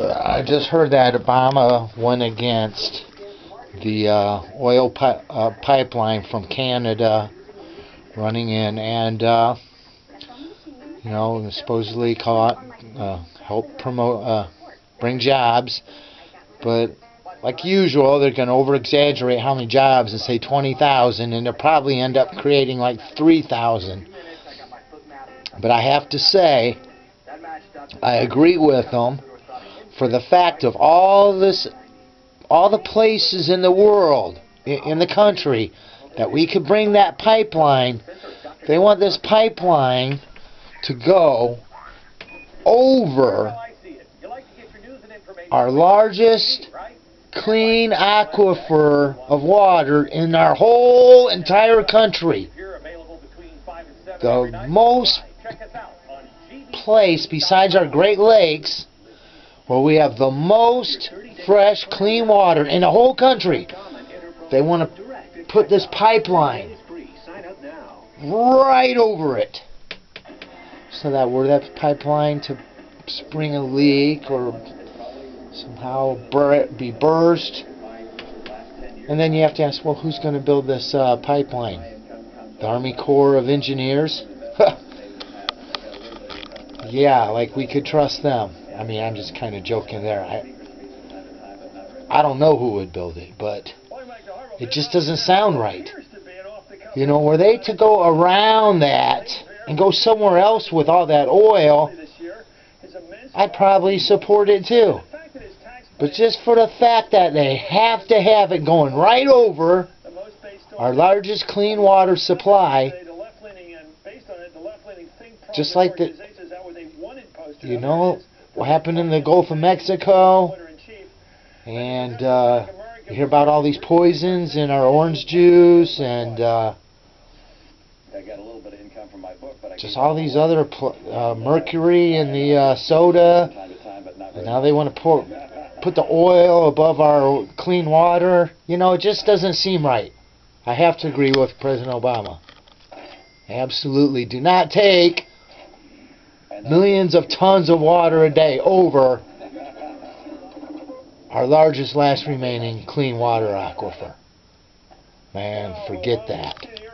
I just heard that Obama went against the oil pipeline from Canada running in, and you know, supposedly caught, help promote, bring jobs, but like usual, they're going to over-exaggerate how many jobs and say 20,000, and they'll probably end up creating like 3,000. But I have to say, I agree with them for the fact of all the places in the world, in the country, that we could bring that pipeline. They want this pipeline to go over our largest clean aquifer of water in our whole entire country. The most place besides our Great Lakes where we have the most fresh, clean water in the whole country. They want to put this pipeline right over it, so that were that pipeline to spring a leak or somehow be burst, and then you have to ask, well, who's going to build this pipeline? The Army Corps of Engineers? Yeah, like we could trust them. I mean, I'm just kind of joking there. I don't know who would build it, but it just doesn't sound right. You know, were they to go around that and go somewhere else with all that oil, I'd probably support it too. But just for the fact that they have to have it going right over our largest clean water supply, just like the, you know, what happened in the Gulf of Mexico, and you hear about all these poisons in our orange juice, and just all these other mercury in the soda, and now they want to put the oil above our clean water. You know, it just doesn't seem right. I have to agree with President Obama. Absolutely. Do not take millions of tons of water a day over our largest last remaining clean water aquifer. Man, forget that.